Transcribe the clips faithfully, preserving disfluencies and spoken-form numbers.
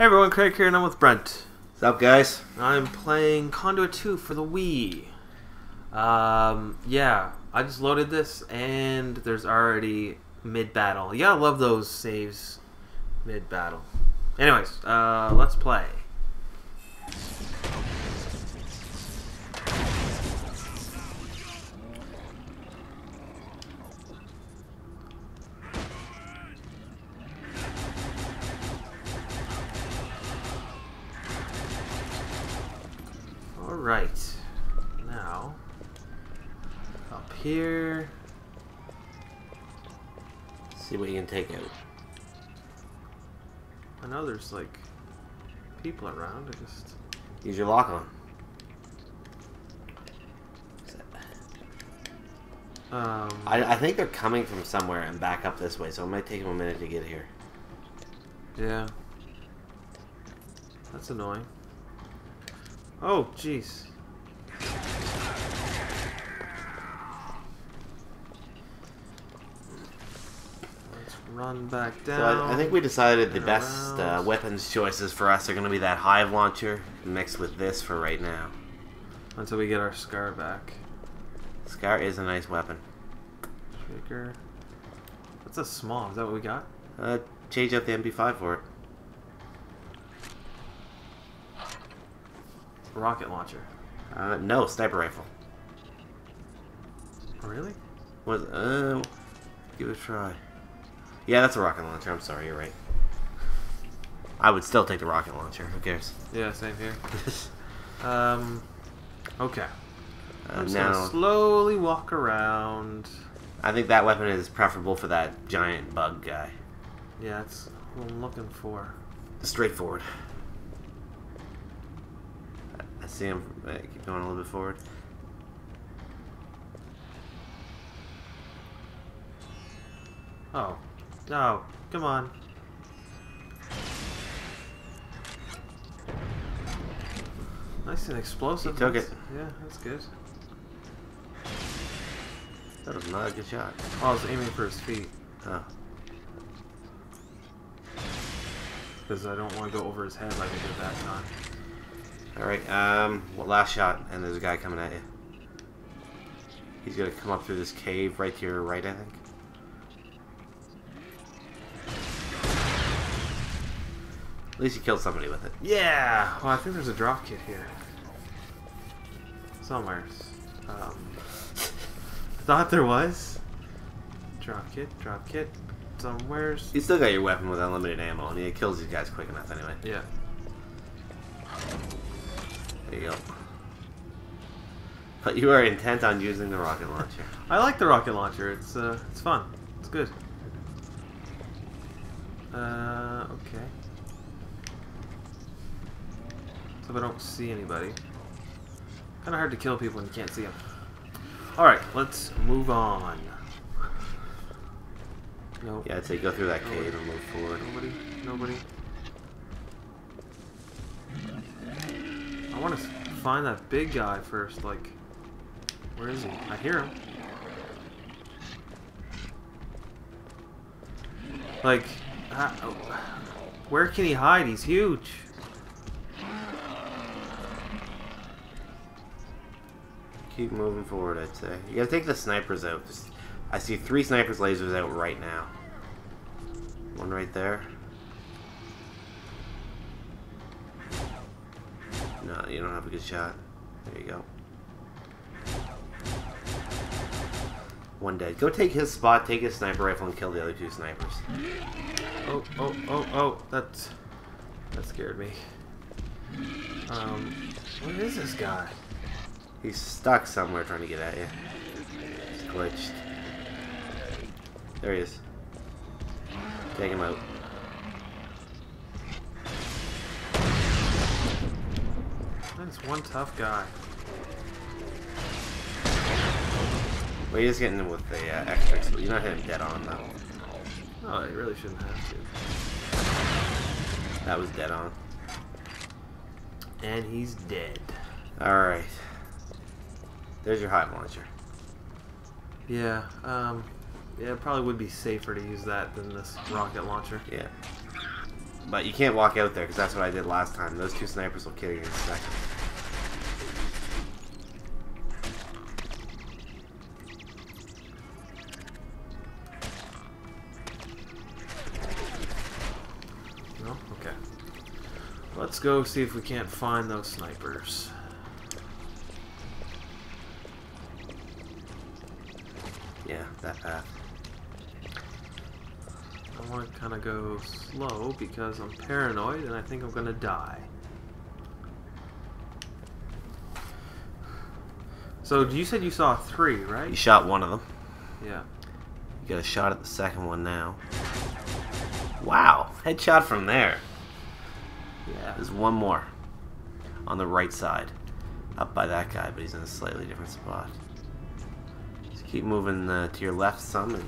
Hey everyone, Craig here, and I'm with Brent. What's up, guys? I'm playing Conduit two for the Wii. Um, yeah, I just loaded this, and there's already mid-battle. Yeah, I love those saves mid-battle. Anyways, uh, let's play. Right, now, up here, see what you can take out. I know there's like people around, I just... Use your lock on. Um, I, I think they're coming from somewhere and back up this way, so it might take them a minute to get here. Yeah. That's annoying. Oh, jeez. Let's run back down. So I, I think we decided the best uh, weapons choices for us are going to be that Hive Launcher mixed with this for right now. Until we get our Scar back. Scar is a nice weapon. Shaker. That's a small. Is that what we got? Uh, change out the M P five for it. Rocket launcher. Uh, no, sniper rifle. Really? Was uh, give it a try. Yeah, that's a rocket launcher. I'm sorry, you're right. I would still take the rocket launcher. Who cares? Yeah, same here. um, okay. Uh, I'm just now, gonna slowly walk around. I think that weapon is preferable for that giant bug guy. Yeah, that's what I'm looking for. Straightforward. See him. Uh, keep going a little bit forward. Oh, no! Oh, come on. Nice and explosive. He took that's, it. Yeah, that's good. That was not a good shot. Oh, I was aiming for his feet. Oh. Because I don't want to go over his head like I did that time. Alright, um, well, last shot, and there's a guy coming at you. He's gonna come up through this cave right to your right, I think. At least you killed somebody with it. Yeah! Well, I think there's a drop kit here. Somewhere. Um, I thought there was. Drop kit, drop kit, somewheres. You still got your weapon with unlimited ammo, and it kills these guys quick enough anyway. Yeah. There you go. But you are intent on using the rocket launcher. I like the rocket launcher. It's uh, it's fun. It's good. Uh, okay. So if I don't see anybody, kind of hard to kill people when you can't see them. All right, let's move on. Nope. Yeah, I'd say go through that nobody. Cave and move forward. Nobody. Nobody. I want to find that big guy first, like, where is he? I hear him. Like, uh, where can he hide? He's huge. Keep moving forward, I'd say. You gotta take the snipers out. Just, I see three snipers lasers out right now. One right there. No, you don't have a good shot. There you go. One dead. Go take his spot, take his sniper rifle, and kill the other two snipers. Oh, oh, oh, oh. That's... That scared me. Um, where is this guy? He's stuck somewhere trying to get at you. He's glitched. There he is. Take him out. That's one tough guy. Well, you're just getting him with the uh, extra, so you're not hitting dead on that one. Oh, you really shouldn't have to. That was dead on. And he's dead. Alright. There's your Hive Launcher. Yeah, um, yeah, it probably would be safer to use that than this rocket launcher. Yeah. But you can't walk out there because that's what I did last time. Those two snipers will kill you in a second. No? Okay. Let's go see if we can't find those snipers. Yeah, that path. I want to kind of go slow because I'm paranoid and I think I'm going to die. So you said you saw three, right? You shot one of them. Yeah. You got a shot at the second one now. Wow, headshot from there. Yeah. There's one more on the right side. Up by that guy, but he's in a slightly different spot. Just keep moving uh, to your left some and...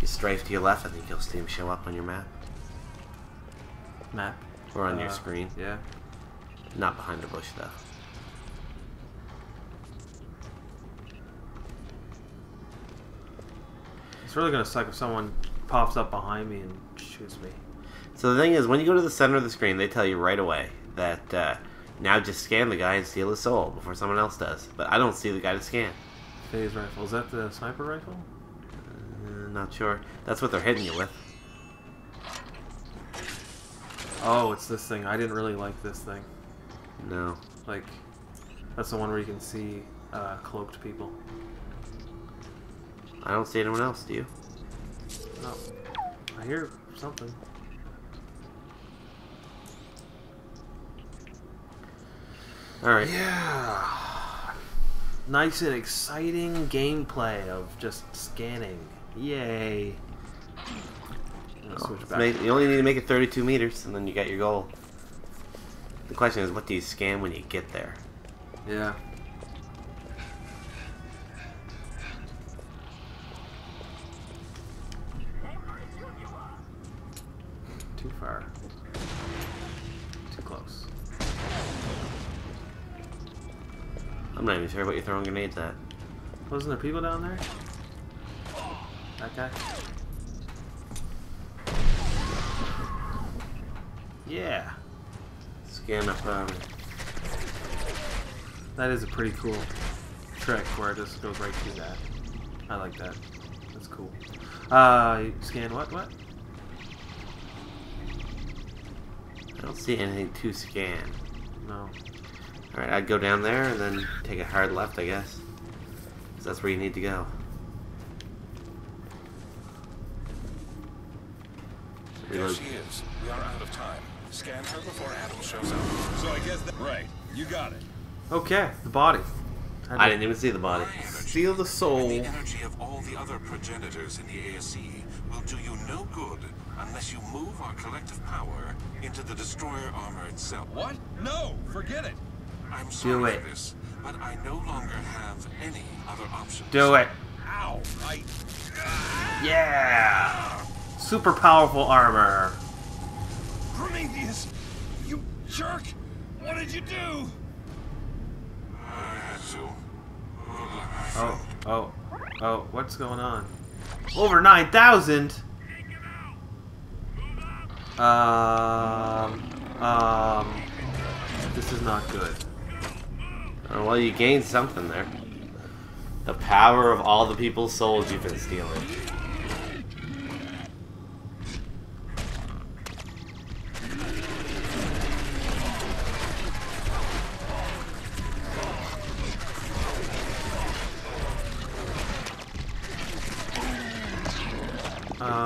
You strafe to your left, I think you'll see him show up on your map. Map? Or on uh, your screen. Yeah. Not behind the bush, though. It's really gonna suck if someone pops up behind me and shoots me. So the thing is, when you go to the center of the screen, they tell you right away that uh, now just scan the guy and steal his soul before someone else does. But I don't see the guy to scan. Phase rifle. Is that the sniper rifle? Not sure. That's what they're hitting you with. Oh, it's this thing. I didn't really like this thing. No. Like, that's the one where you can see uh, cloaked people. I don't see anyone else, do you? No. I hear something. Alright. Yeah. Nice and exciting gameplay of just scanning. Yay! Oh, make, you only need to make it thirty-two meters, and then you got your goal. The question is, what do you scan when you get there? Yeah. Too far. Too close. I'm not even sure what you're throwing grenades at. Wasn't there people down there? That guy. Yeah. Scan up um that is a pretty cool trick where it just goes right through that. I like that. That's cool. Uh scan what what? I don't see anything to scan. No. Alright, I'd go down there and then take a hard left, I guess. Because that's where you need to go. There she is. We are out of time. Scan her before Adam shows up. So I guess that... Right. You got it. Okay. The body. I didn't, I didn't even see the body. Steal the soul. And the energy of all the other progenitors in the A S E will do you no good unless you move our collective power into the destroyer armor itself. What? No! Forget it! I'm sorry for this, but I no longer have any other options. Do it. Ow! I... Yeah! Super powerful armor. Prometheus, you jerk! What did you do? I had to. Oh, oh, oh! What's going on? Over nine thousand. Um, um, this is not good. Oh, well, you gained something there. The power of all the people's souls you've been stealing.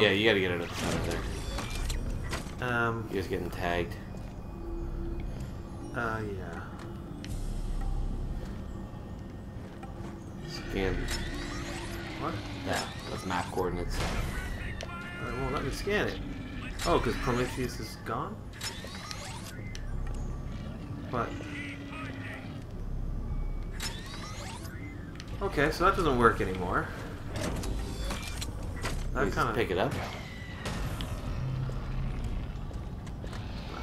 Yeah, you gotta get out of the side of there. Um, You're just getting tagged. Uh, yeah. Scan. What? Yeah, that's map coordinates. Alright, well, let me scan it. Oh, because Prometheus is gone? What? Okay, so that doesn't work anymore. That kinda... just pick it up.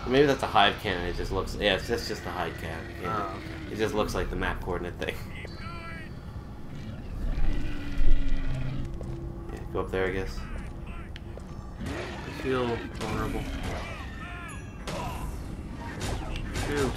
Maybe that's a hive cannon. It just looks. Yeah, it's just, just a hive cannon. Yeah. Oh, okay. It just looks like the map coordinate thing. Yeah, go up there, I guess. I feel vulnerable. shoot.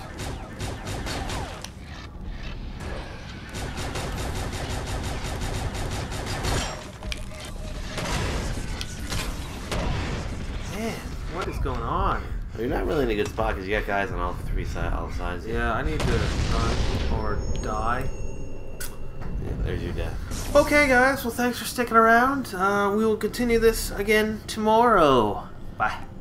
Man, what is going on? You're not really in a good spot because you got guys on all three sides, all sides. Yeah, I need to run or die. Yeah, there's your death. Okay, guys. Well, thanks for sticking around. Uh, we will continue this again tomorrow. Bye.